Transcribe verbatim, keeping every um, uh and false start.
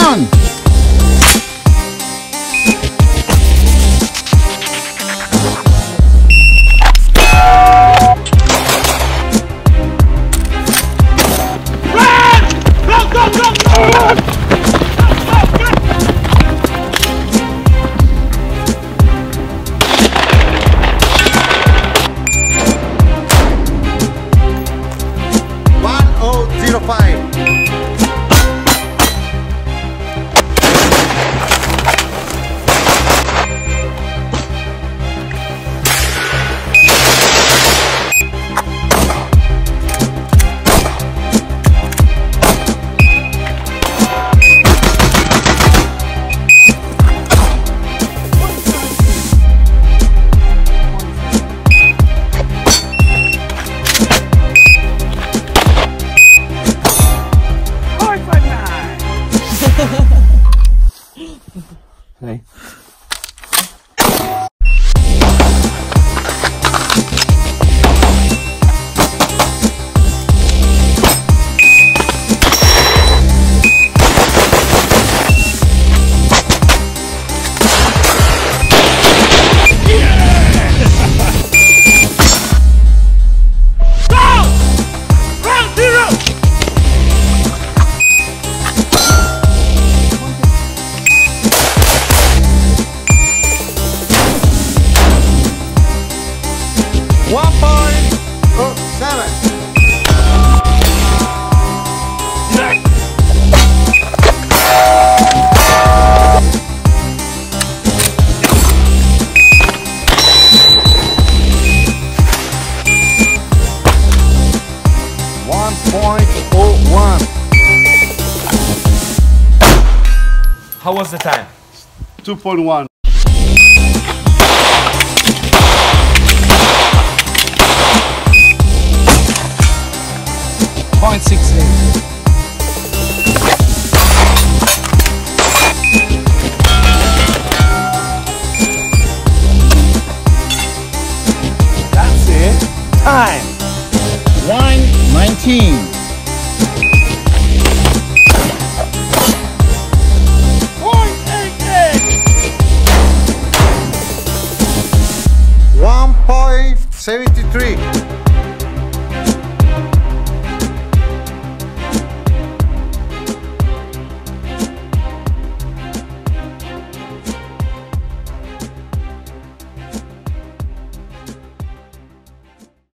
John. Hey. How was the time? two point one. point six eight. That's it. Time. one nineteen. seventy-three